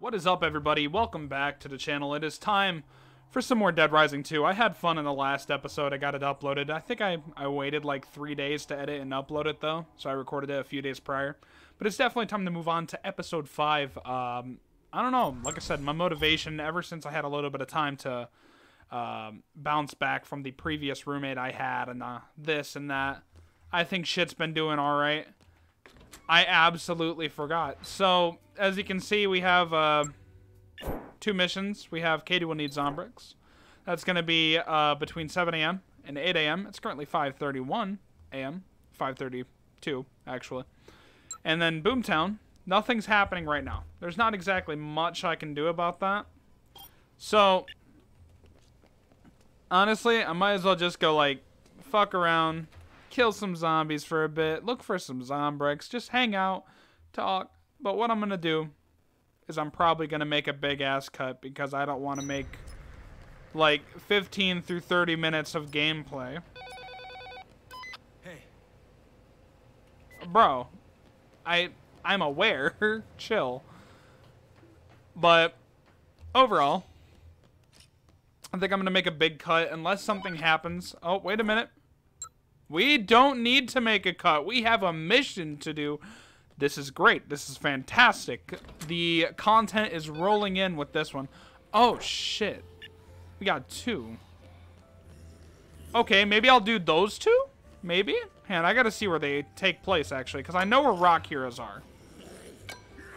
What is up, everybody? Welcome back to the channel. It is time for some more Dead Rising 2. I had fun in the last episode. I got it uploaded. I think I waited like 3 days to edit and upload it, though, so I recorded it a few days prior. But it's definitely time to move on to Episode 5. I don't know. Like I said, my motivation, ever since I had a little bit of time to bounce back from the previous roommate I had and this and that, I think shit's been doing all right. I absolutely forgot. So, as you can see, we have two missions. We have Katie will need Zombrex. That's going to be between 7 a.m. and 8 a.m. It's currently 5:31 a.m. 5:32, actually. And then Boomtown. Nothing's happening right now. There's not exactly much I can do about that. So, honestly, I might as well just go, like, fuck around. Kill some zombies for a bit, look for some Zombrex, just hang out, talk. But what I'm going to do is I'm probably going to make a big ass cut because I don't want to make like 15 through 30 minutes of gameplay. Hey. Bro, I'm aware, chill. But overall, I think I'm going to make a big cut unless something happens. Oh, wait a minute. We don't need to make a cut. We have a mission to do. This is great. This is fantastic. The content is rolling in with this one. Oh, shit. We got two. Okay, maybe I'll do those two? Maybe? Man, I gotta see where they take place, actually, because I know where Rock Heroes are.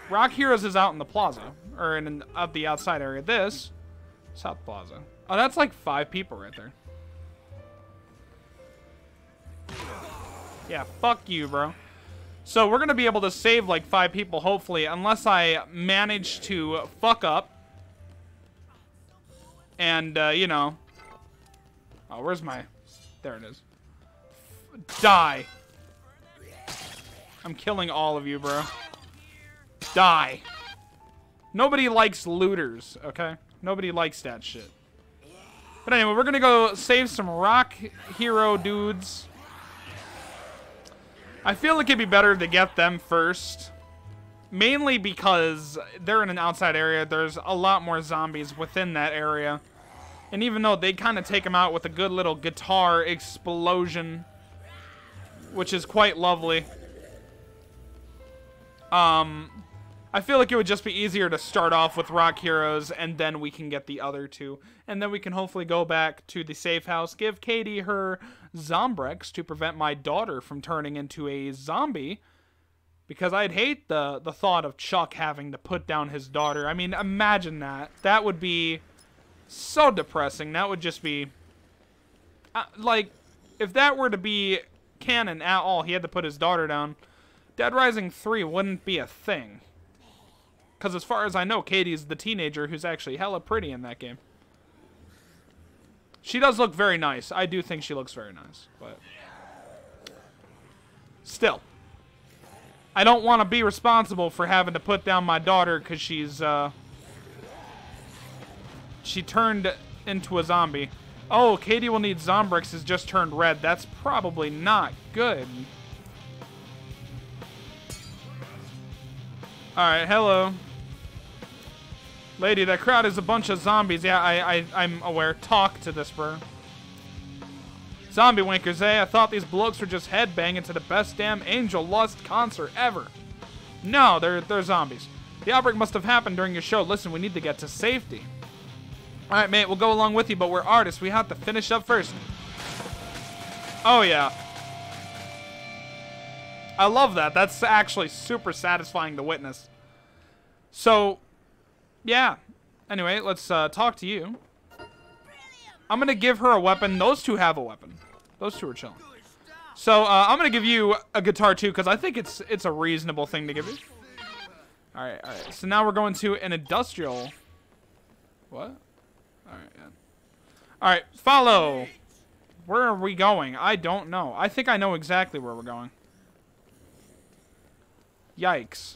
Rock Heroes is out in the plaza, or in up the outside area. This, South Plaza. Oh, that's like 5 people right there. Yeah, fuck you, bro. So we're going to be able to save like 5 people, hopefully, unless I manage to fuck up. And, you know. Oh, where's my... There it is. Die. I'm killing all of you, bro. Die. Nobody likes looters, okay? Nobody likes that shit. But anyway, we're going to go save some Rock Hero dudes. I feel it could be better to get them first, mainly because they're in an outside area. There's a lot more zombies within that area, and even though they kind of take them out with a good little guitar explosion, which is quite lovely, I feel like it would just be easier to start off with Rock Heroes, and then we can get the other two, and then we can hopefully go back to the safe house, give Katie her Zombrex to prevent my daughter from turning into a zombie, because I'd hate the thought of Chuck having to put down his daughter. I mean, imagine that. That would be so depressing. That would just be like, if that were to be canon at all, he had to put his daughter down, Dead Rising 3 wouldn't be a thing, because as far as I know, Katie's the teenager who's actually hella pretty in that game. She does look very nice. I do think she looks very nice, but still, I don't want to be responsible for having to put down my daughter because she's she turned into a zombie. Oh, Katie will need Zombrex has just turned red. That's probably not good. All right, hello. Lady, that crowd is a bunch of zombies. Yeah, I'm aware. Talk to this, bro. Zombie winkers, eh? I thought these blokes were just headbanging to the best damn Angel Lust concert ever. No, they're zombies. The outbreak must have happened during your show. Listen, we need to get to safety. All right, mate, we'll go along with you, but we're artists. We have to finish up first. Oh, yeah. I love that. That's actually super satisfying to witness. So... yeah. Anyway, let's talk to you. I'm going to give her a weapon. Those two have a weapon. Those two are chilling. So I'm going to give you a guitar too, because I think it's a reasonable thing to give you. All right, all right. So now we're going to an industrial. What? All right, yeah. All right, follow. Where are we going? I don't know. I think I know exactly where we're going. Yikes.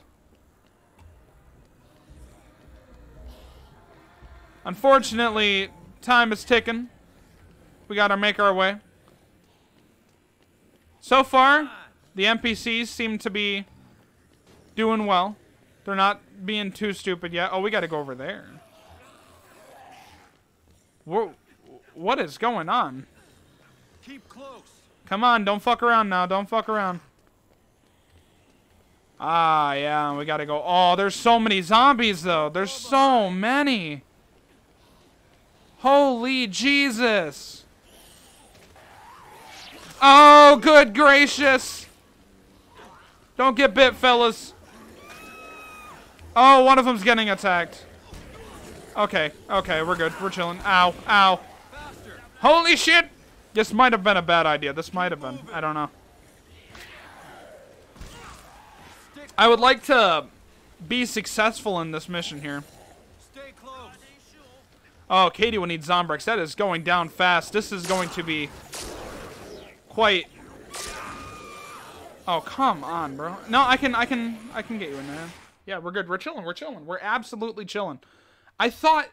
Unfortunately, time is ticking. We gotta make our way. So far, the NPCs seem to be doing well. They're not being too stupid yet. Oh, we got to go over there. Whoa. What is going on? Keep close. Come on, don't fuck around now. Don't fuck around. Ah, yeah, we got to go. Oh, there's so many zombies, though. There's so many. Holy Jesus. Oh, good gracious. Don't get bit, fellas. Oh, one of them's getting attacked. Okay, okay, we're good. We're chilling. Ow, ow. Holy shit! This might have been a bad idea. This might have been. I don't know. I would like to be successful in this mission here. Oh, Katie will need Zombrex. That is going down fast. This is going to be quite... Oh, come on, bro. No, I can get you in there. Yeah, we're good. We're chilling. We're chilling. We're absolutely chilling. I thought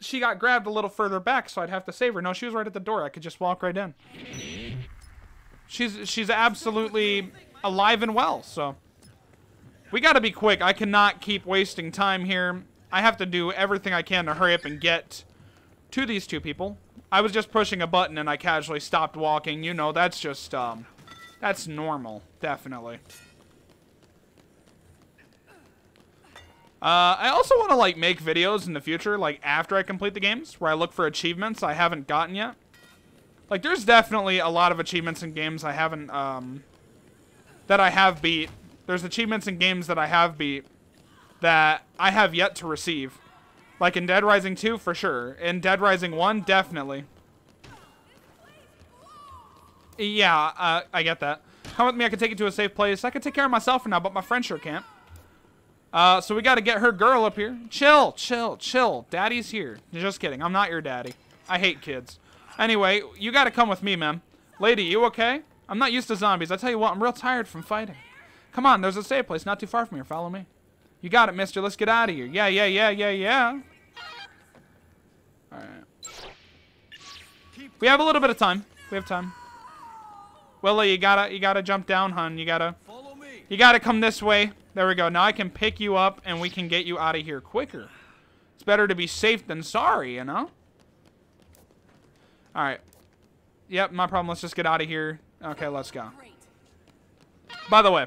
she got grabbed a little further back, so I'd have to save her. No, she was right at the door. I could just walk right in. She's absolutely alive and well, so... We gotta be quick. I cannot keep wasting time here. I have to do everything I can to hurry up and get to these two people. I was just pushing a button and I casually stopped walking. You know, that's just, that's normal. Definitely. I also want to, like, make videos in the future, like, after I complete the games, where I look for achievements I haven't gotten yet. Like, there's definitely a lot of achievements in games I haven't, that I have beat. There's achievements in games that I have beat that I have yet to receive. Like in Dead Rising 2, for sure. In Dead Rising 1, definitely. Yeah, I get that. Come with me, I can take you to a safe place. I can take care of myself for now, but my friend sure can't. So we gotta get her girl up here. Chill, chill, chill. Daddy's here. Just kidding, I'm not your daddy. I hate kids. Anyway, you gotta come with me, man. Lady, you okay? I'm not used to zombies. I tell you what, I'm real tired from fighting. Come on, there's a safe place not too far from here. Follow me. You got it, mister. Let's get out of here. Yeah, yeah, yeah, yeah, yeah. All right. We have a little bit of time. We have time. Willie, you gotta jump down, hun. You gotta come this way. There we go. Now I can pick you up and we can get you out of here quicker. It's better to be safe than sorry, you know? All right. Yep, no problem. Let's just get out of here. Okay, let's go. By the way,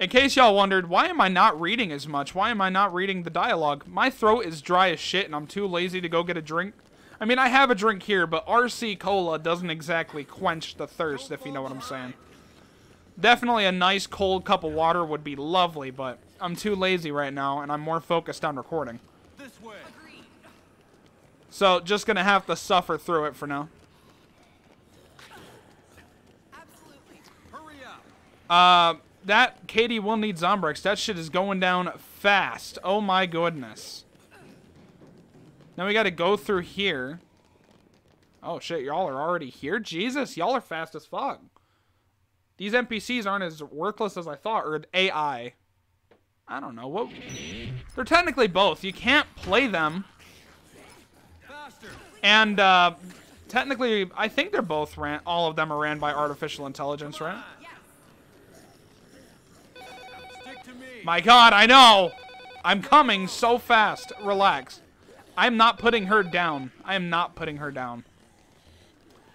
in case y'all wondered, why am I not reading as much? Why am I not reading the dialogue? My throat is dry as shit, and I'm too lazy to go get a drink. I mean, I have a drink here, but RC Cola doesn't exactly quench the thirst, if you know what I'm saying. Definitely a nice cold cup of water would be lovely, but I'm too lazy right now, and I'm more focused on recording. So, just gonna have to suffer through it for now. That Katie will need Zombrex. That shit is going down fast. Oh my goodness. Now we gotta go through here. Oh shit, y'all are already here? Jesus, y'all are fast as fuck. These NPCs aren't as worthless as I thought, or AI. I don't know. What? They're technically both. You can't play them. And, technically, I think they're both ran, all of them are ran by artificial intelligence, right? My God, I know! I'm coming so fast. Relax. I'm not putting her down. I am not putting her down.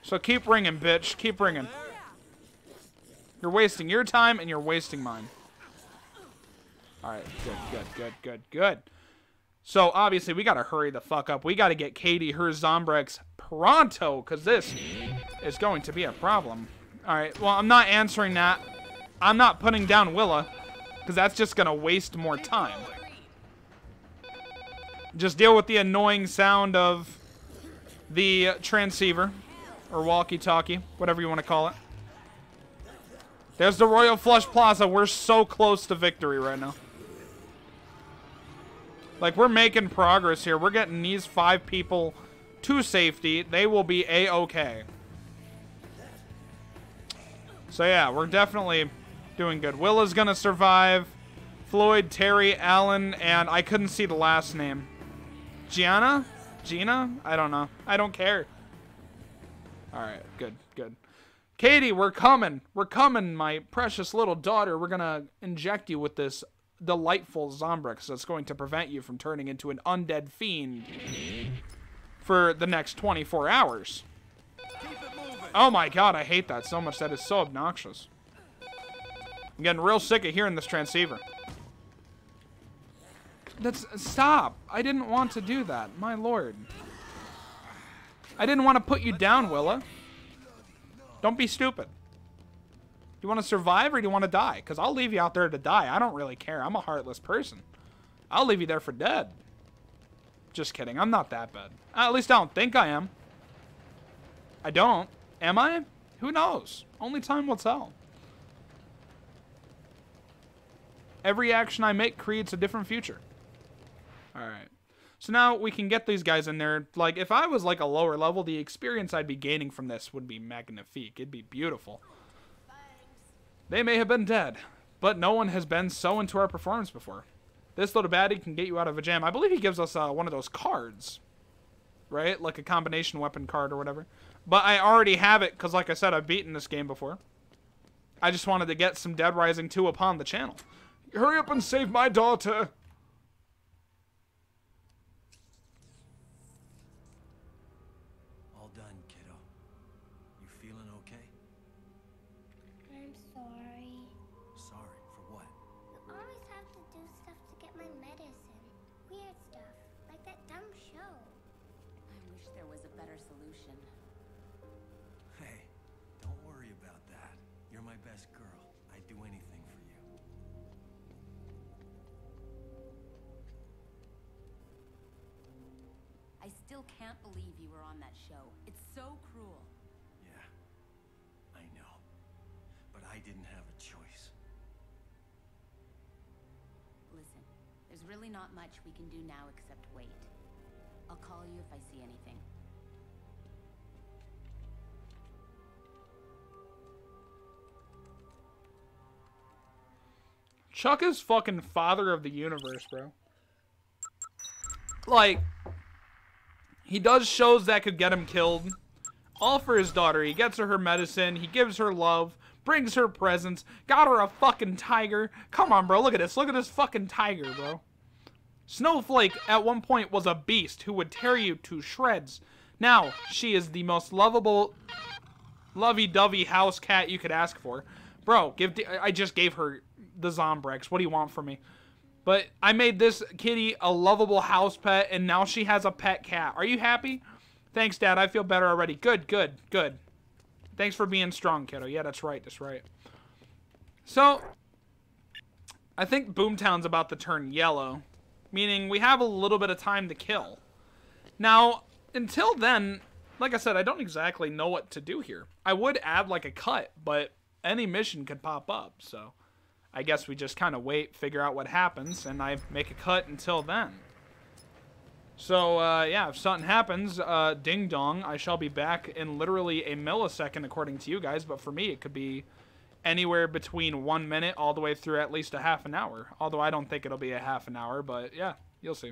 So keep ringing, bitch. Keep ringing. You're wasting your time and you're wasting mine. Alright, good, good, good, good, good. So, obviously, we gotta hurry the fuck up. We gotta get Katie her Zombrex pronto, because this is going to be a problem. Alright, well, I'm not answering that. I'm not putting down Willa. Because that's just going to waste more time. Just deal with the annoying sound of the transceiver. Or walkie-talkie. Whatever you want to call it. There's the Royal Flush Plaza. We're so close to victory right now. Like, we're making progress here. We're getting these 5 people to safety. They will be A-okay. So, yeah. We're definitely... doing good. Willa's gonna survive. Floyd, Terry, Allen, and I couldn't see the last name. Gianna? Gina? I don't know. I don't care. Alright, good, good. Katie, we're coming. We're coming, my precious little daughter. We're gonna inject you with this delightful Zombrex that's going to prevent you from turning into an undead fiend for the next 24 hours. Oh my god, I hate that so much. That is so obnoxious. I'm getting real sick of hearing this transceiver. Stop! I didn't want to do that. My lord. I didn't want to put you down, Willa. Don't be stupid. Do you want to survive or do you want to die? Because I'll leave you out there to die. I don't really care. I'm a heartless person. I'll leave you there for dead. Just kidding. I'm not that bad. At least I don't think I am. I don't. Am I? Who knows? Only time will tell. Every action I make creates a different future. Alright. So now we can get these guys in there. Like, if I was like a lower level, the experience I'd be gaining from this would be magnifique. It'd be beautiful. They may have been dead, but no one has been so into our performance before. This little baddie can get you out of a jam. I believe he gives us one of those cards. Right? Like a combination weapon card or whatever. But I already have it because, like I said, I've beaten this game before. I just wanted to get some Dead Rising 2 upon the channel. Hurry up and save my daughter! All done, kiddo. You feeling okay? I'm sorry. Sorry for what? You always have to do stuff to get my medicine. Weird stuff. Like that dumb show. I wish there was a better solution. Hey, don't worry about that. You're my best girl. I'd do anything for you. I still can't believe you were on that show. It's so cruel. Yeah, I know. But I didn't have a choice. Listen, there's really not much we can do now except wait. I'll call you if I see anything. Chuck is fucking father of the universe, bro. Like, he does shows that could get him killed. All for his daughter. He gets her her medicine. He gives her love. Brings her presents. Got her a fucking tiger. Come on, bro. Look at this. Look at this fucking tiger, bro. Snowflake, at one point, was a beast who would tear you to shreds. Now, she is the most lovable, lovey-dovey house cat you could ask for. Bro, I just gave her the Zombrex. What do you want from me? But I made this kitty a lovable house pet, and now she has a pet cat. Are you happy? Thanks, Dad. I feel better already. Good, good, good. Thanks for being strong, kiddo. Yeah, that's right. That's right. So, I think Boomtown's about to turn yellow, meaning we have a little bit of time to kill. Now, until then, like I said, I don't exactly know what to do here. I would add, like, a cut, but any mission could pop up, so I guess we just kind of wait, figure out what happens, and I make a cut until then. So, yeah, if something happens, ding-dong, I shall be back in literally a millisecond, according to you guys, but for me, it could be anywhere between 1 minute all the way through at least a half an hour. Although I don't think it'll be a half an hour, but, yeah, you'll see.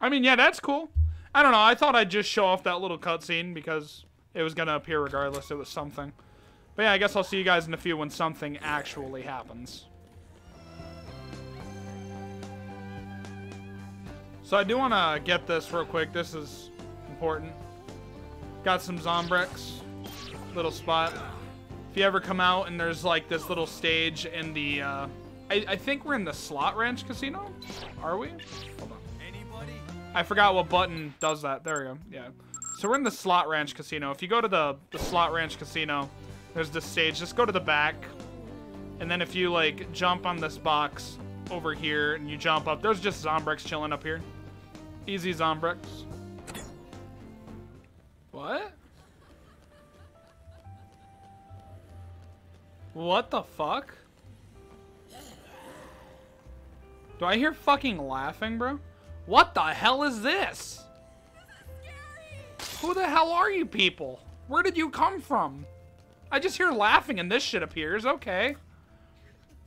I mean, yeah, that's cool. I don't know. I thought I'd just show off that little cutscene because it was going to appear regardless. It was something. But yeah, I guess I'll see you guys in a few when something actually happens. So I do want to get this real quick. This is important. Got some Zombrex. Little spot. If you ever come out and there's like this little stage in the... I think we're in the Slot Ranch Casino? Are we? Hold on. I forgot what button does that. There we go. Yeah. So we're in the Slot Ranch Casino. If you go to the Slot Ranch Casino, there's this stage. Just go to the back. And then if you, like, jump on this box, over here and you jump up. There's just Zombrex chilling up here. Easy Zombrex. What? What the fuck? Do I hear fucking laughing, bro? What the hell is this? This is scary. Who the hell are you people? Where did you come from? I just hear laughing and this shit appears. Okay.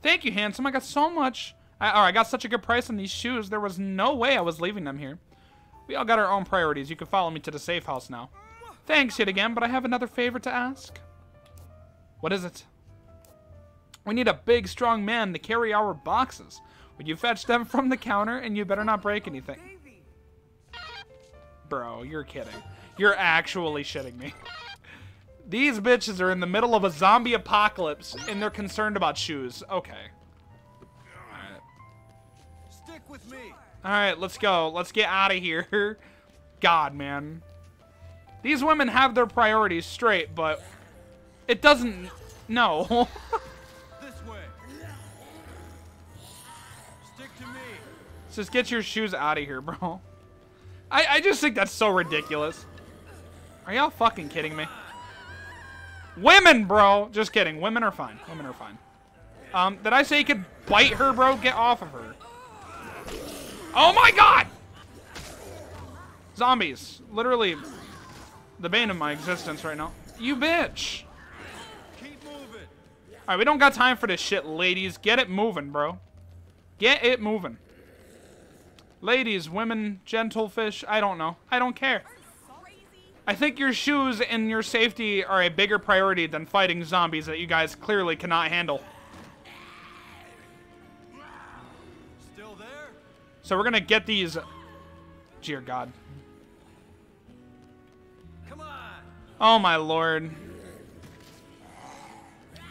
Thank you, handsome. I got so much. I got such a good price on these shoes. There was no way I was leaving them here. We all got our own priorities. You can follow me to the safe house now. Thanks yet again, but I have another favor to ask. What is it? We need a big, strong man to carry our boxes. Would you fetch them from the counter, and you better not break anything. Bro, you're kidding. You're actually shitting me. These bitches are in the middle of a zombie apocalypse, and they're concerned about shoes. Okay. Alright. Stick with me. Alright, let's go. Let's get out of here. God, man. These women have their priorities straight, but... it doesn't... no. This way. Stick to me. Just get your shoes out of here, bro. I just think that's so ridiculous. Are y'all fucking kidding me? Women, bro. Just kidding. Women are fine. Women are fine. Did I say you could bite her, bro? Get off of her. Oh my god! Zombies. Literally the bane of my existence right now. You bitch. Keep moving. Alright, we don't got time for this shit, ladies. Get it moving, bro. Get it moving. Ladies, women, gentlefish. I don't know. I don't care. I think your shoes and your safety are a bigger priority than fighting zombies that you guys clearly cannot handle. Still there? So we're gonna get these... dear God. Come on. Oh my lord.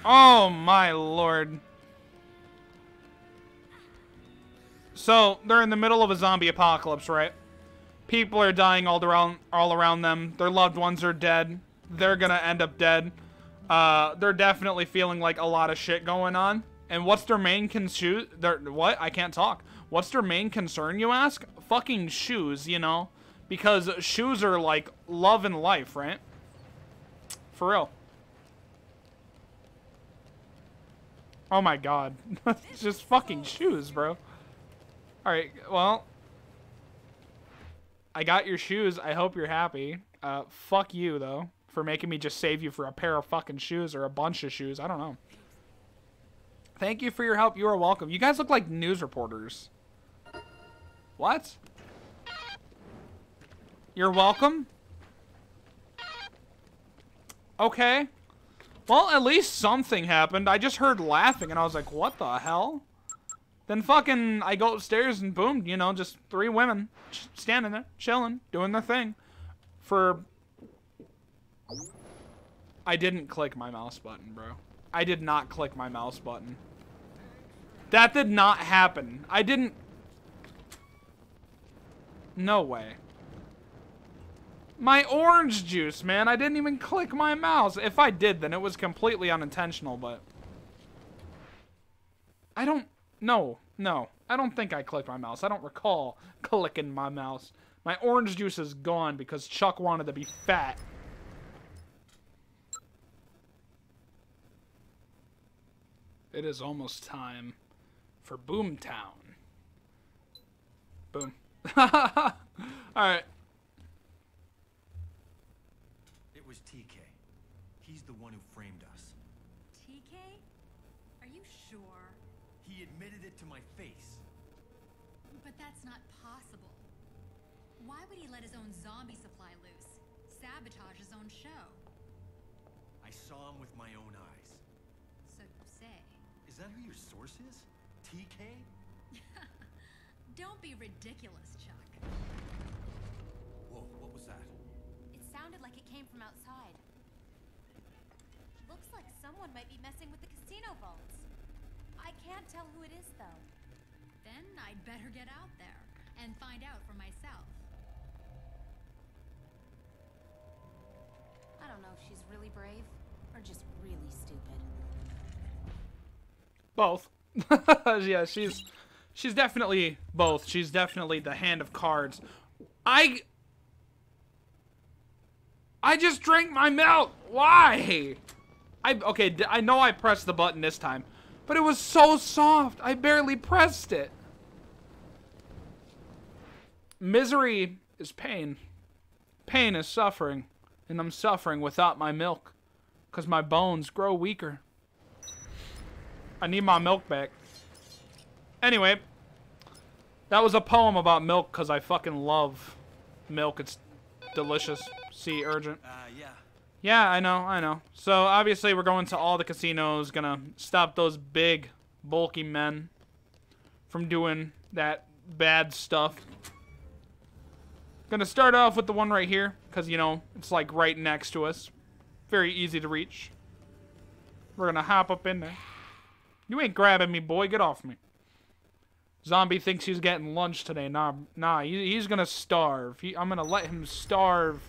Oh my lord. So, they're in the middle of a zombie apocalypse, right? People are dying all around them. Their loved ones are dead. They're gonna end up dead. They're definitely feeling like a lot of shit going on. And what's their main concern? What? I can't talk. What's their main concern, you ask? Fucking shoes, you know? Because shoes are like love and life, right? For real. Oh my god. Just fucking shoes, bro. Alright, well... I got your shoes. I hope you're happy. Fuck you, though, for making me just save you for a pair of fucking shoes or a bunch of shoes. I don't know. Thank you for your help. You are welcome. You guys look like news reporters. What? You're welcome? Okay. Well, at least something happened. I just heard laughing, and I was like, what the hell? Then fucking, I go upstairs and boom, you know, just three women standing there, chilling, doing their thing. For... I didn't click my mouse button, bro. I did not click my mouse button. That did not happen. I didn't... no way. My orange juice, man. I didn't even click my mouse. If I did, then it was completely unintentional, but... I don't... no, no. I don't think I clicked my mouse. I don't recall clicking my mouse. My orange juice is gone because Chuck wanted to be fat. It is almost time for Boomtown. Boom. Alright. It was TK. He's the one who framed us. TK? Are you sure? He admitted it to my face. But that's not possible. Why would he let his own zombie supply loose? Sabotage his own show. I saw him with my own eyes. So you say. Is that who your source is? TK? Don't be ridiculous, Chuck. Whoa, what was that? It sounded like it came from outside. Looks like someone might be messing with the casino vaults. I can't tell who it is, though. Then I'd better get out there and find out for myself. I don't know if she's really brave or just really stupid. Both. Yeah, she's She's definitely both. She's definitely the hand of cards. I just drank my milk. Why? Okay, I know I pressed the button this time, but it was so soft. I barely pressed it. Misery is pain. Pain is suffering, and I'm suffering without my milk, 'cause my bones grow weaker. I need my milk back. Anyway, that was a poem about milk, 'cause I fucking love milk. It's delicious. See, urgent. Yeah. Yeah, I know, I know. So, obviously, we're going to all the casinos, gonna stop those big, bulky men from doing that bad stuff. Gonna start off with the one right here, because, you know, it's, like, right next to us. Very easy to reach. We're gonna hop up in there. You ain't grabbing me, boy. Get off me. Zombie thinks he's getting lunch today. Nah, he's gonna starve. I'm gonna let him starve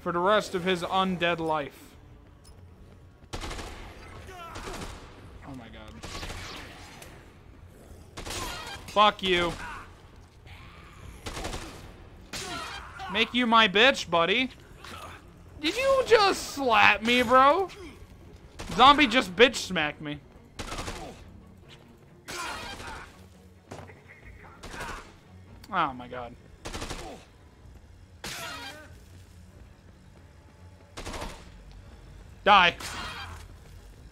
for the rest of his undead life. Oh my god. Fuck you. Make you my bitch, buddy. Did you just slap me, bro? Zombie just bitch smacked me. Oh my god. Die.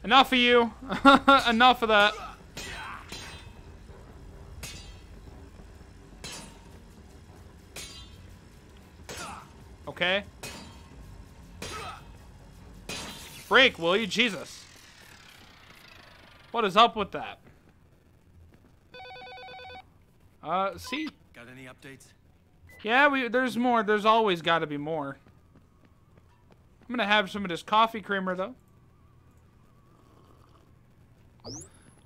Enough of you. Enough of that. Okay. Break, will you? Jesus. What is up with that? See? Got any updates? Yeah, there's more. There's always got to be more. I'm gonna have some of this coffee creamer, though.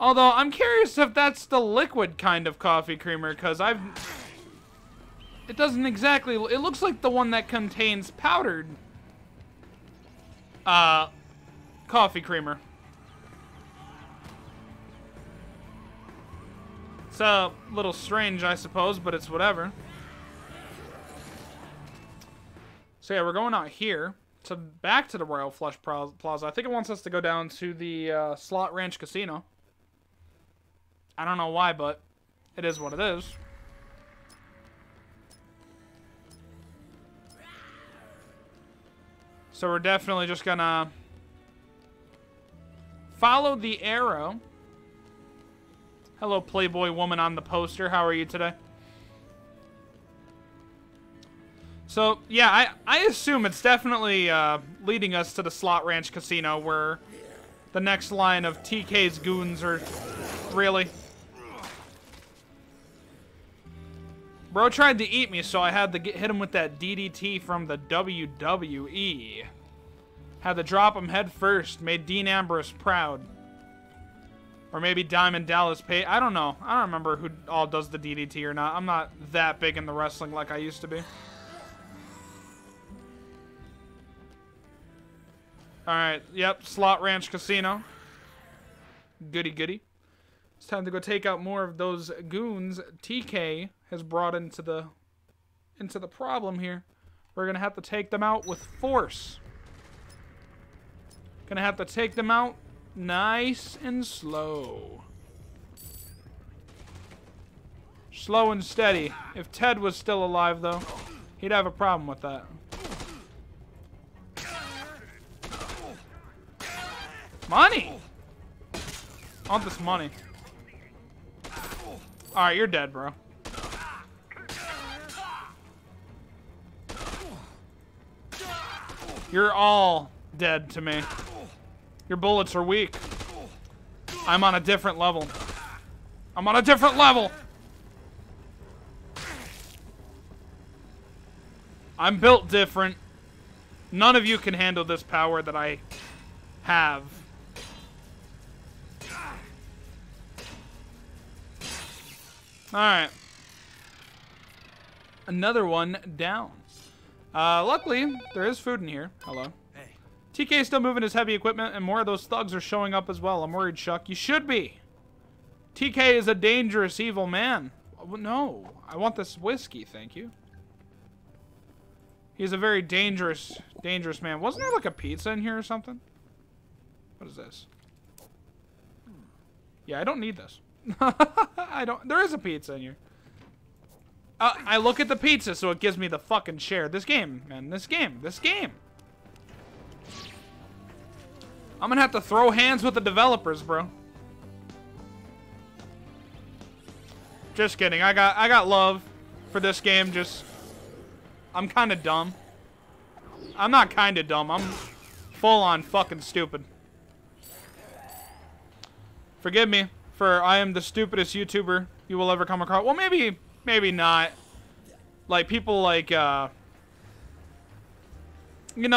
Although, I'm curious if that's the liquid kind of coffee creamer, because it doesn't exactly... It looks like the one that contains powdered... coffee creamer. It's a little strange, I suppose, but it's whatever. So yeah, we're going out here. So back to the Royal Flush Plaza. I think it wants us to go down to the Slot Ranch Casino. I don't know why, but it is what it is. So we're definitely just gonna follow the arrow. Hello, Playboy woman on the poster. How are you today? So, yeah, I assume it's definitely leading us to the Slot Ranch Casino, where the next line of TK's goons are... Really? Bro tried to eat me, so I had to hit him with that DDT from the WWE. Had to drop him head first. Made Dean Ambrose proud. Or maybe Diamond Dallas Page. I don't know. I don't remember who all does the DDT or not. I'm not that big in the wrestling like I used to be. Alright, yep, Slot Ranch Casino. Goody goody. It's time to go take out more of those goons TK has brought into the problem here. We're gonna have to take them out with force. Gonna have to take them out nice and slow. Slow and steady. If Ted was still alive though, he'd have a problem with that. Money! I want this money. Alright, you're dead, bro. You're all dead to me. Your bullets are weak. I'm on a different level. I'm on a different level! I'm built different. None of you can handle this power that I have. Alright. Another one down. Luckily, there is food in here. Hello. Hey. TK's still moving his heavy equipment, and more of those thugs are showing up as well. I'm worried, Shuck. You should be. TK is a dangerous, evil man. No, I want this whiskey, thank you. He's a very dangerous, dangerous man. Wasn't there like a pizza in here or something? What is this? Yeah, I don't need this. I don't. There is a pizza in here. I look at the pizza, so it gives me the fucking share. This game, man. This game. I'm gonna have to throw hands with the developers, bro. Just kidding. I got love for this game. Just, I'm kind of dumb. I'm not kind of dumb. I'm full on fucking stupid. Forgive me, for I am the stupidest YouTuber you will ever come across. Well, maybe not. Like, people like, you know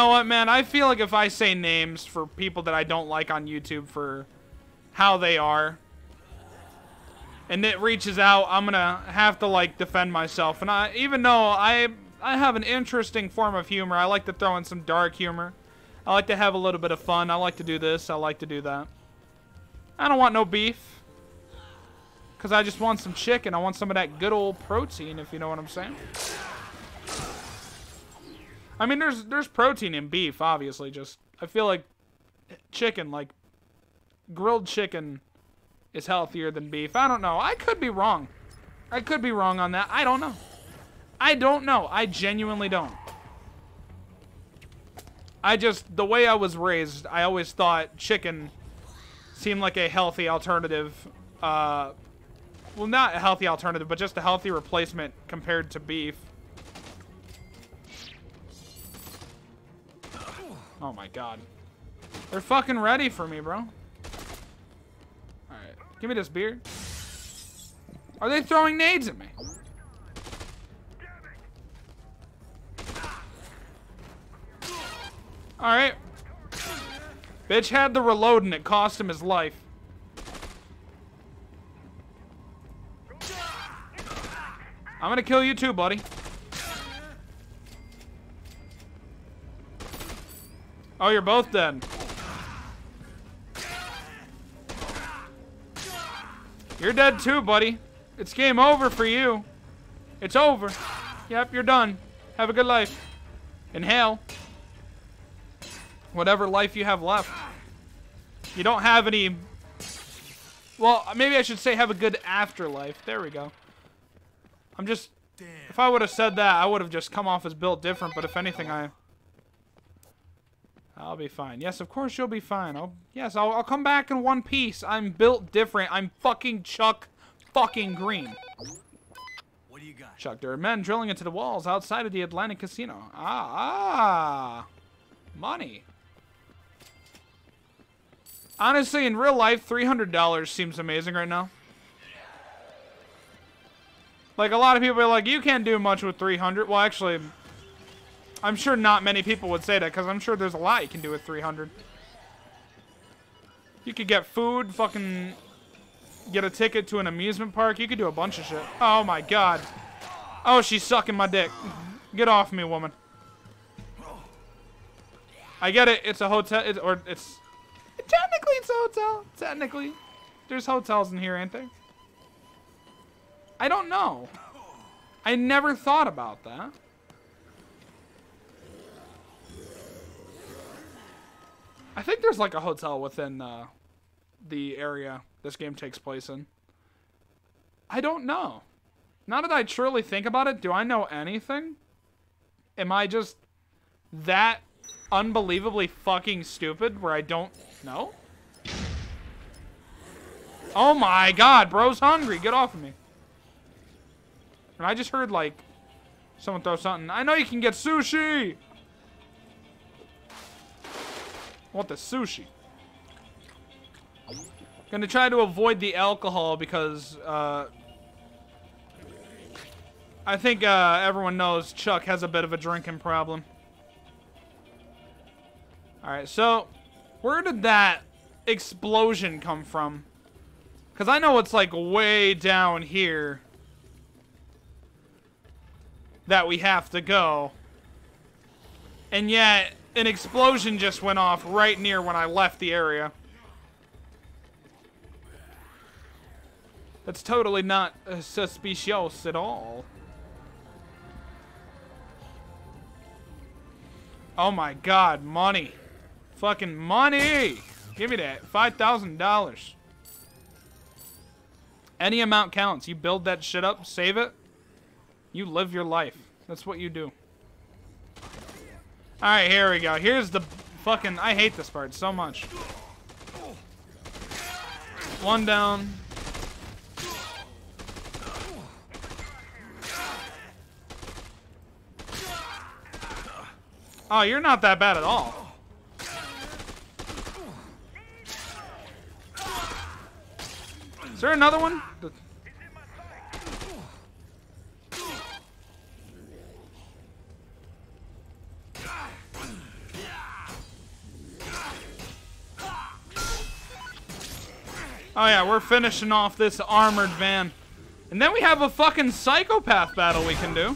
what, man? I feel like if I say names for people that I don't like on YouTube for how they are, and it reaches out, I'm gonna have to, like, defend myself. And even though I have an interesting form of humor, I like to throw in some dark humor. I like to have a little bit of fun. I like to do this. I like to do that. I don't want no beef. Because I just want some chicken. I want some of that good old protein, if you know what I'm saying. I mean, there's protein in beef, obviously. Just, I feel like chicken, like, grilled chicken is healthier than beef. I don't know. I could be wrong. I could be wrong on that. I don't know. I don't know. I genuinely don't. I just, the way I was raised, I always thought chicken seemed like a healthy alternative. Well, not a healthy alternative, but just a healthy replacement compared to beef. Oh my god. They're fucking ready for me, bro. Alright. Give me this beer. Are they throwing nades at me? Alright. Bitch had the reload and it cost him his life. I'm gonna kill you too, buddy. Oh, you're both dead. You're dead too, buddy. It's game over for you. It's over. Yep, you're done. Have a good life. Inhale. Whatever life you have left. You don't have any... Well, maybe I should say have a good afterlife. There we go. I'm just... Damn. If I would have said that, I would have just come off as built different, but if anything, I'll be fine. Yes, of course you'll be fine. Yes, I'll come back in one piece. I'm built different. I'm fucking Chuck fucking Green. What do you got? Chuck, there are men drilling into the walls outside of the Atlantic Casino. Ah. Money. Honestly, in real life, $300 seems amazing right now. Like, a lot of people are like, you can't do much with $300. Well, actually, I'm sure not many people would say that, because I'm sure there's a lot you can do with $300. You could get food, fucking get a ticket to an amusement park. You could do a bunch of shit. Oh, my God. Oh, she's sucking my dick. Get off me, woman. I get it. It's a hotel. Technically, it's a hotel. Technically. There's hotels in here, ain't there? I don't know. I never thought about that. I think there's like a hotel within the area this game takes place in. I don't know. Now that I truly think about it, do I know anything? Am I just that unbelievably fucking stupid where I don't know? Oh my god, bro's hungry. Get off of me. And I just heard, like, someone throw something. I know you can get sushi! I want the sushi. Gonna try to avoid the alcohol because, I think, everyone knows Chuck has a bit of a drinking problem. Alright, so, where did that explosion come from? Because I know it's, like, way down here that we have to go. And yet, an explosion just went off right near when I left the area. That's totally not suspicious at all. Oh my god, money. Fucking money! Give me that. $5,000. Any amount counts. You build that shit up, save it. You live your life. That's what you do. Alright, here we go. Here's the fucking... I hate this part so much. One down. Oh, you're not that bad at all. Is there another one? Oh yeah, we're finishing off this armored van. And then we have a fucking psychopath battle we can do.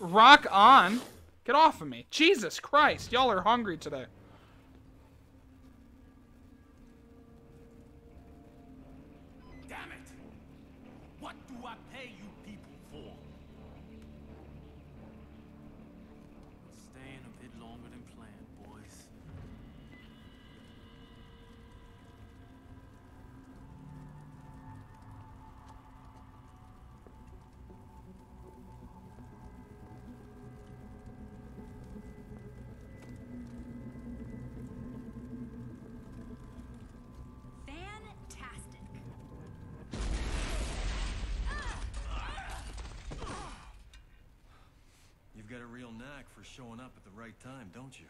Rock on. Get off of me. Jesus Christ, y'all are hungry today. For showing up at the right time, don't you?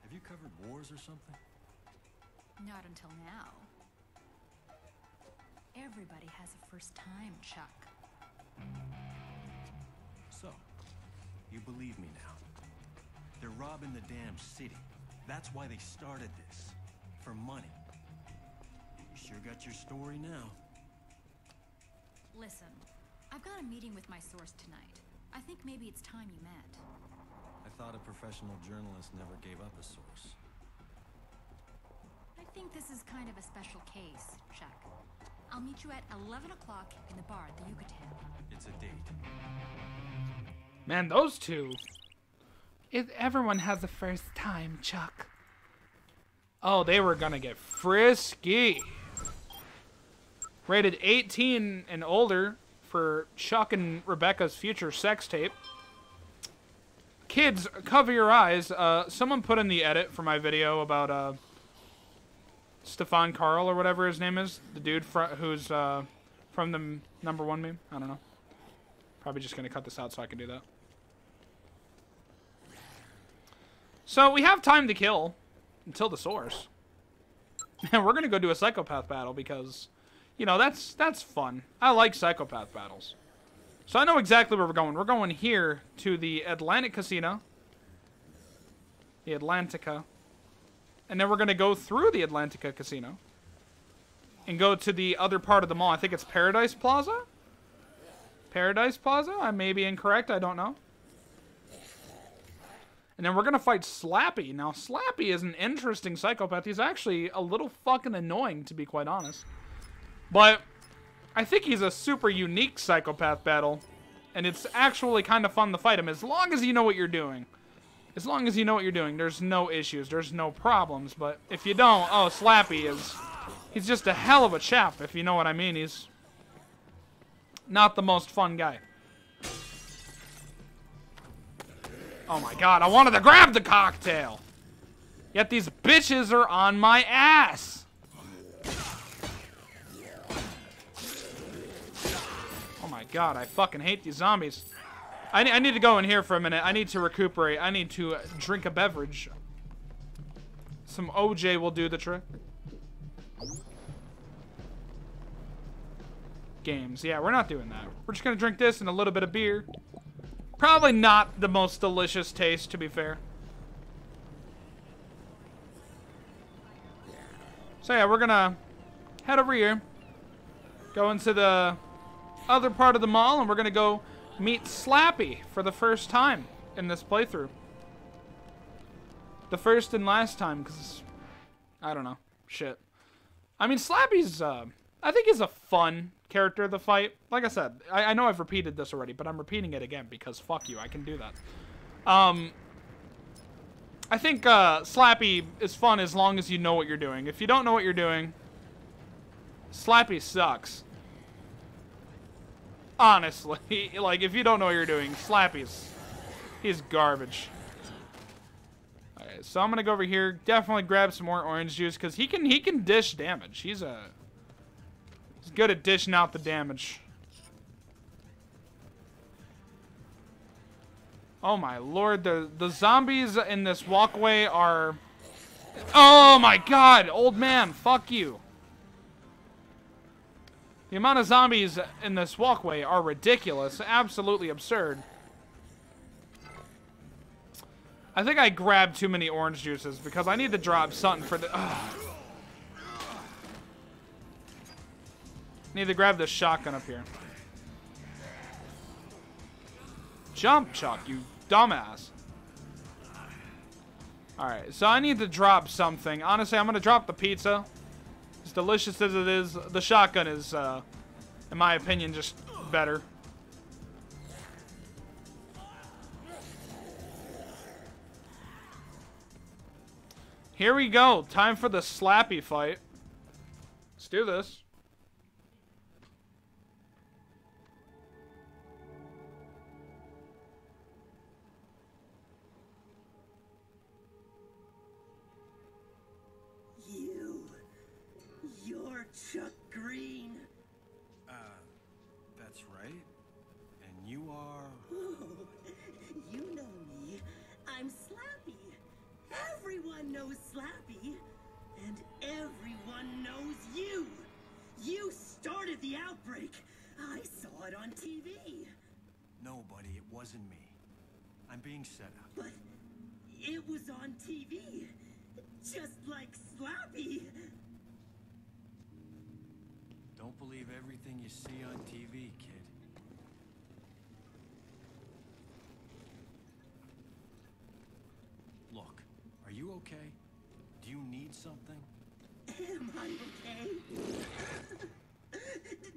Have you covered wars or something? Not until now. Everybody has a first time, Chuck. So, you believe me now. They're robbing the damn city. That's why they started this. For money. You sure got your story now. Listen, I've got a meeting with my source tonight. I think maybe it's time you met. I thought a professional journalist never gave up a source. I think this is kind of a special case, Chuck. I'll meet you at 11 o'clock in the bar at the Yucatan. It's a date. Man, those two. Everyone has the first time, Chuck. Oh, they were gonna get frisky. Rated 18 and older. For Chuck and Rebecca's future sex tape. Kids, cover your eyes. Someone put in the edit for my video about Stefan Carl or whatever his name is. The dude who's from the number one meme. I don't know. Probably just going to cut this out so I can do that. So we have time to kill until the source. And we're going to go do a psychopath battle because... You know, that's fun. I like psychopath battles. So I know exactly where we're going. We're going here to the Atlantic Casino. The Atlantica. And then we're going to go through the Atlantica Casino. And go to the other part of the mall. I think it's Paradise Plaza? Paradise Plaza? I may be incorrect. I don't know. And then we're going to fight Slappy. Now, Slappy is an interesting psychopath. He's actually a little fucking annoying, to be quite honest. But I think he's a super unique psychopath battle, and it's actually kind of fun to fight him as long as you know what you're doing. As long as you know what you're doing, there's no issues, there's no problems, but if you don't, oh, Slappy is... He's just a hell of a chap, if you know what I mean. He's not the most fun guy. Oh my god, I wanted to grab the cocktail! Yet these bitches are on my ass! God, I fucking hate these zombies. I need to go in here for a minute. I need to recuperate. I need to drink a beverage. Some OJ will do the trick. Games. Yeah, we're not doing that. We're just gonna drink this and a little bit of beer. Probably not the most delicious taste, to be fair. So yeah, we're gonna head over here. Go into the... other part of the mall, and we're gonna go meet Slappy for the first time in this playthrough. The first and last time, because I don't know. Shit. I mean, Slappy's, I think he's a fun character to fight. Like I said, I know I've repeated this already, but I'm repeating it again because fuck you, I can do that. I think Slappy is fun as long as you know what you're doing. If you don't know what you're doing, Slappy sucks. Honestly, like, if you don't know what you're doing, Slappy's... he's garbage. Alright, so I'm gonna go over here, definitely grab some more orange juice, because he can dish damage. He's good at dishing out the damage. Oh my lord, the zombies in this walkway are... oh my god, old man, fuck you. The amount of zombies in this walkway are ridiculous, absolutely absurd. I think I grabbed too many orange juices because I need to drop something for the... ugh. Need to grab this shotgun up here. Jump, Chuck, you dumbass. Alright, so I need to drop something. Honestly, I'm going to drop the pizza. As delicious as it is, the shotgun is, in my opinion, just better. Here we go. Time for the Slappy fight. Let's do this. Chuck Green. That's right. And you are... oh, you know me. I'm Slappy. Everyone knows Slappy. And everyone knows you. You started the outbreak. I saw it on TV. No, buddy, it wasn't me. I'm being set up. But it was on TV. Just like Slappy. Don't believe everything you see on TV, kid. Look, are you okay? Do you need something? Am I okay?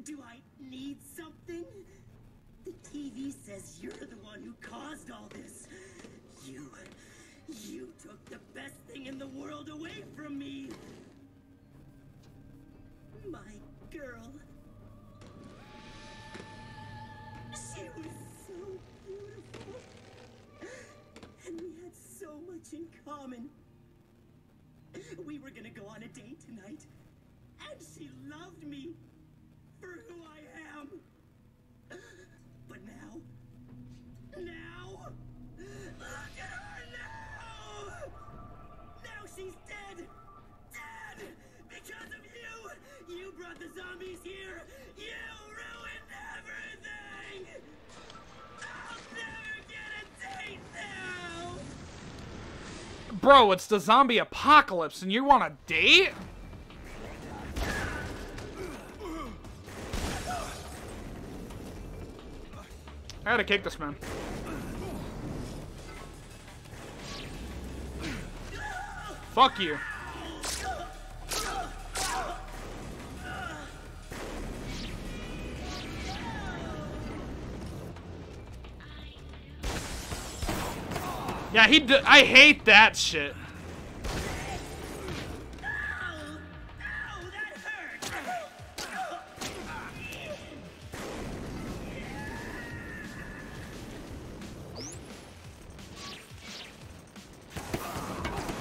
Do I need something? The TV says you're the one who caused all this. You took the best thing in the world away from me. My girl. She was so beautiful. And we had so much in common. We were gonna go on a date tonight. And she loved me for who I am. But now, look at her now! Now she's dead! Dead! Because of you! You brought the zombies here! You ruined everything! I'll never get a date now! Bro, it's the zombie apocalypse and you want a date? I gotta kick this man. Fuck you. Yeah, I hate that shit. Ow! Ow, that hurt.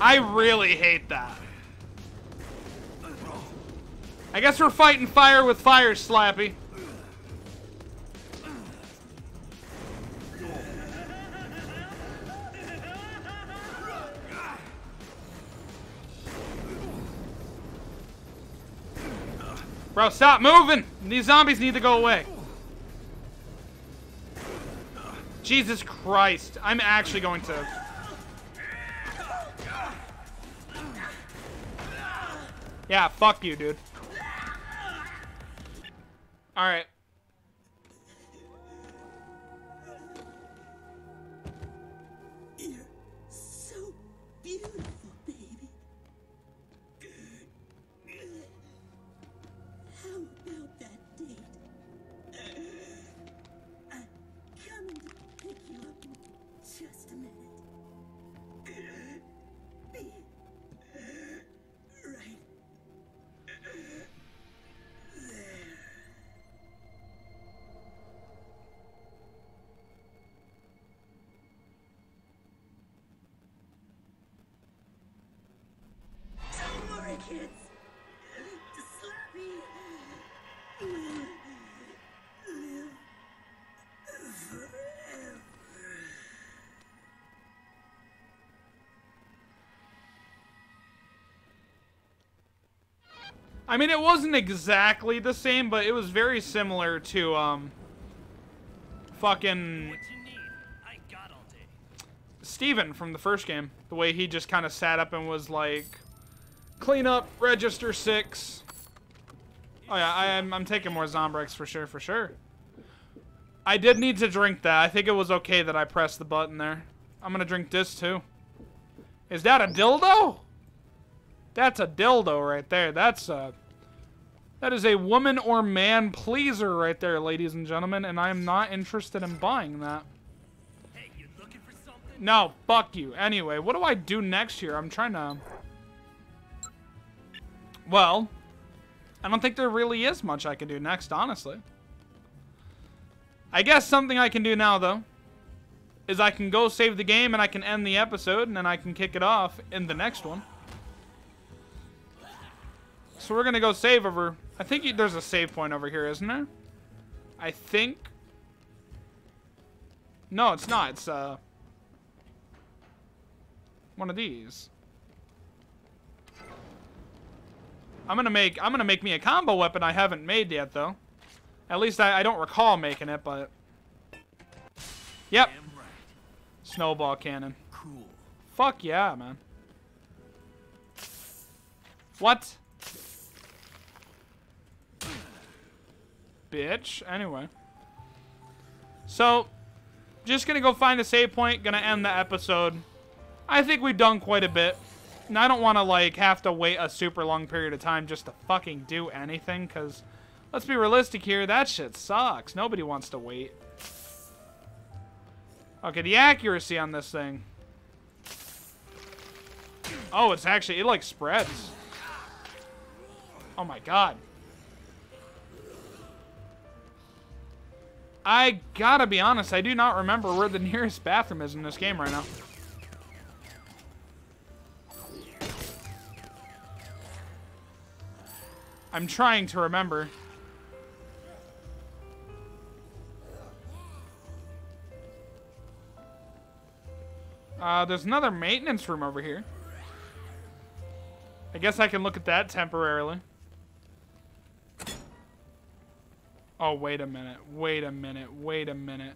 I really hate that. I guess we're fighting fire with fire, Slappy. Bro, stop moving! These zombies need to go away. Jesus Christ. I'm actually going to... yeah, fuck you, dude. Alright. You're so beautiful, baby. I mean, it wasn't exactly the same, but it was very similar to, fucking Steven from the first game. The way he just kind of sat up and was like, clean up, register 6. Oh yeah, I'm taking more Zombrex for sure, for sure. I did need to drink that. I think it was okay that I pressed the button there. I'm gonna drink this too. Is that a dildo? That's a dildo right there. That's a... that is a woman or man pleaser right there, ladies and gentlemen, and I am not interested in buying that. Hey, you looking for something? No, fuck you. Anyway, what do I do next here? I'm trying to... well, I don't think there really is much I can do next, honestly. I guess something I can do now, though, is I can go save the game and I can end the episode and then I can kick it off in the next one. So we're gonna go save over. I think there's a save point over here, isn't there? I think. No, it's not. It's one of these. I'm gonna make me a combo weapon I haven't made yet, though. At least I don't recall making it, but. Yep. Snowball cannon. Cool. Fuck yeah, man. What? Bitch. Anyway. So, just gonna go find a save point. Gonna end the episode. I think we've done quite a bit. And I don't want to, like, have to wait a super long period of time just to fucking do anything. Because, let's be realistic here. That shit sucks. Nobody wants to wait. Okay, the accuracy on this thing. Oh, it's actually... it, like, spreads. Oh, my God. I gotta be honest, I do not remember where the nearest bathroom is in this game right now. I'm trying to remember. There's another maintenance room over here. I guess I can look at that temporarily. Oh, wait a minute. Wait a minute. Wait a minute.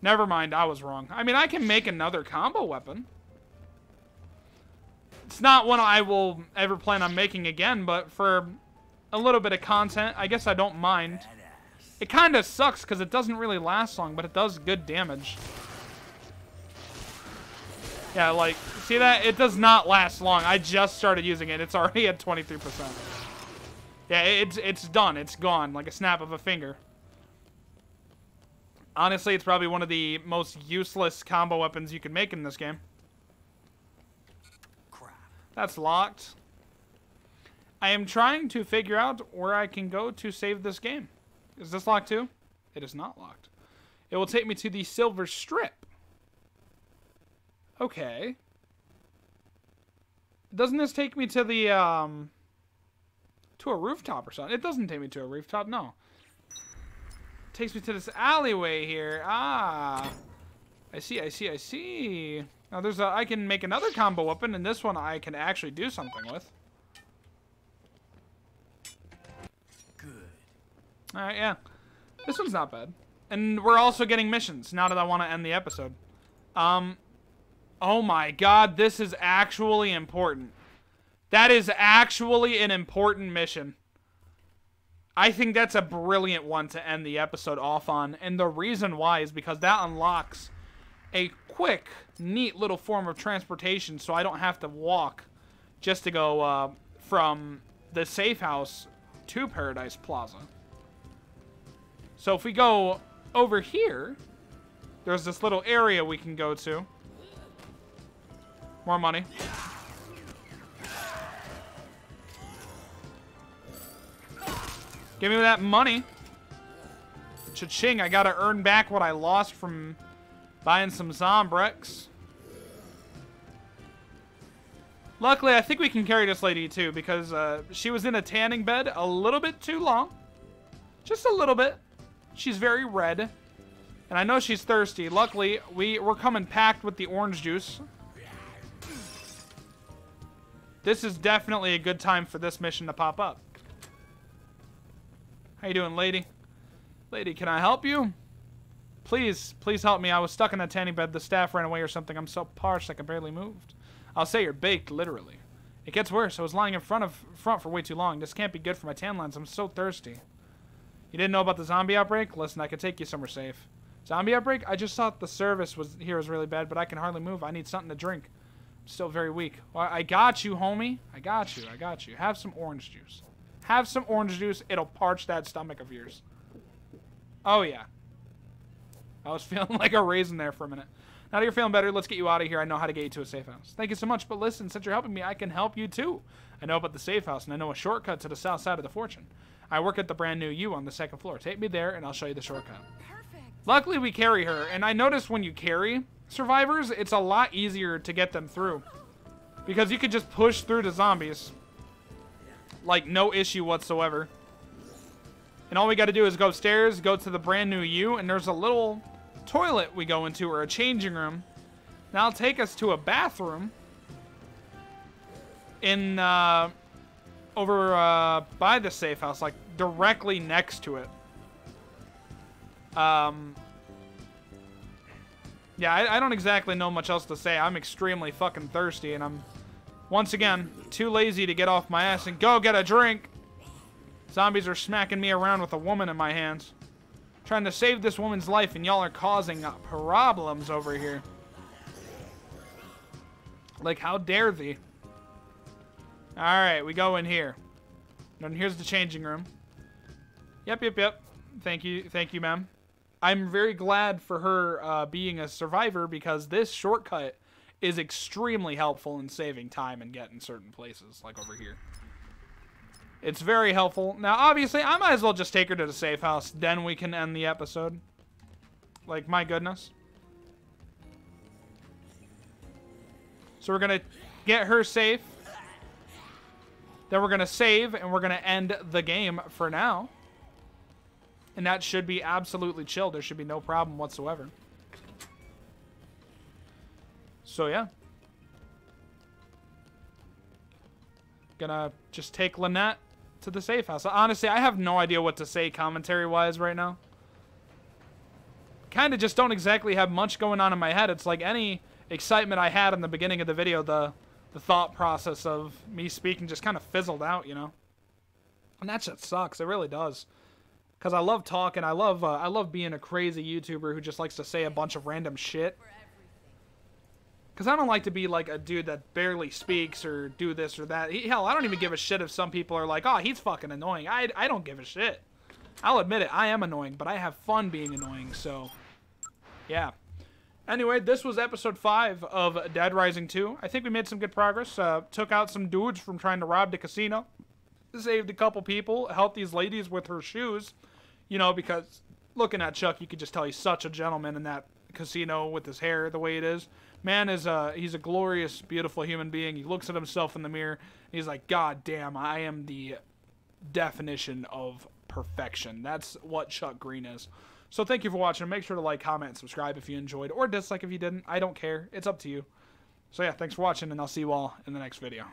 Never mind. I was wrong. I mean, I can make another combo weapon. It's not one I will ever plan on making again, but for a little bit of content, I guess I don't mind. It kind of sucks because it doesn't really last long, but it does good damage. Yeah, like, see that? It does not last long. I just started using it. It's already at 23%. Yeah, it's done. It's gone like a snap of a finger. Honestly, it's probably one of the most useless combo weapons you can make in this game. Crap. That's locked. I am trying to figure out where I can go to save this game. Is this locked too? It is not locked. It will take me to the Silver Strip. Okay. Doesn't this take me to the, to a rooftop or something? It doesn't take me to a rooftop, no. It takes me to this alleyway here. Ah. I see, I see, I see. Now there's a... I can make another combo weapon, and this one I can actually do something with. Good. Alright, yeah. This one's not bad. And we're also getting missions, now that I want to end the episode. Oh my God, this is actually important. That is actually an important mission. I think that's a brilliant one to end the episode off on. And the reason why is because that unlocks a quick, neat little form of transportation so I don't have to walk just to go from the safe house to Paradise Plaza. So if we go over here, there's this little area we can go to. More money. Give me that money. Cha-ching, I gotta earn back what I lost from buying some Zombrex. Luckily, I think we can carry this lady too because she was in a tanning bed a little bit too long. Just a little bit. She's very red. And I know she's thirsty. Luckily, we're coming packed with the orange juice. This is definitely a good time for this mission to pop up. How you doing, lady? Lady, can I help you? Please, please help me. I was stuck in a tanning bed. The staff ran away or something. I'm so parched I can barely move. I'll say you're baked, literally. It gets worse. I was lying in front for way too long. This can't be good for my tan lines. I'm so thirsty. You didn't know about the zombie outbreak? Listen, I could take you somewhere safe. Zombie outbreak? I just thought the service was here was really bad, but I can hardly move. I need something to drink. I'm still very weak. Well, I got you, homie. I got you. I got you. Have some orange juice. Have some orange juice. It'll parch that stomach of yours. Oh, yeah. I was feeling like a raisin there for a minute. Now that you're feeling better, let's get you out of here. I know how to get you to a safe house. Thank you so much, but listen, since you're helping me, I can help you too. I know about the safe house, and I know a shortcut to the south side of the fortune. I work at the Brand New U on the second floor. Take me there, and I'll show you the shortcut. Perfect. Luckily, we carry her, and I noticed when you carry survivors, it's a lot easier to get them through. Because you could just push through to zombies. Like, no issue whatsoever. And all we got to do is go upstairs, go to the Brand New U, and there's a little toilet we go into, or a changing room. Now it'll take us to a bathroom in over by the safe house, like directly next to it. Yeah, I don't exactly know much else to say. I'm extremely fucking thirsty, and I'm once again too lazy to get off my ass and go get a drink. Zombies are smacking me around with a woman in my hands. Trying to save this woman's life, and y'all are causing problems over here. Like, how dare thee? Alright, we go in here. And here's the changing room. Yep, yep, yep. Thank you, ma'am. I'm very glad for her being a survivor, because this shortcut is extremely helpful in saving time and getting certain places, like over here. It's very helpful. Now, obviously, I might as well just take her to the safe house. Then we can end the episode. Like, my goodness. So we're going to get her safe. Then we're going to save, and we're going to end the game for now. And that should be absolutely chill. There should be no problem whatsoever. So, yeah. Gonna just take Lynette to the safe house. Honestly, I have no idea what to say commentary-wise right now. Kind of just don't exactly have much going on in my head. It's like any excitement I had in the beginning of the video, the thought process of me speaking just kind of fizzled out, you know? And that shit sucks. It really does. Because I love talking. I love being a crazy YouTuber who just likes to say a bunch of random shit. Because I don't like to be like a dude that barely speaks or do this or that. Hell, I don't even give a shit if some people are like, oh, he's fucking annoying. I don't give a shit. I'll admit it, I am annoying, but I have fun being annoying, so yeah. Anyway, this was episode 5 of Dead Rising 2. I think we made some good progress. Took out some dudes from trying to rob the casino. Saved a couple people. Helped these ladies with her shoes. You know, because looking at Chuck, you could just tell he's such a gentleman in that casino with his hair the way it is. Man is he's a glorious, beautiful human being. He looks at himself in the mirror. And he's like, God damn, I am the definition of perfection. That's what Chuck Green is. So thank you for watching. Make sure to like, comment, and subscribe if you enjoyed, or dislike if you didn't. I don't care. It's up to you. So yeah, thanks for watching, and I'll see you all in the next video.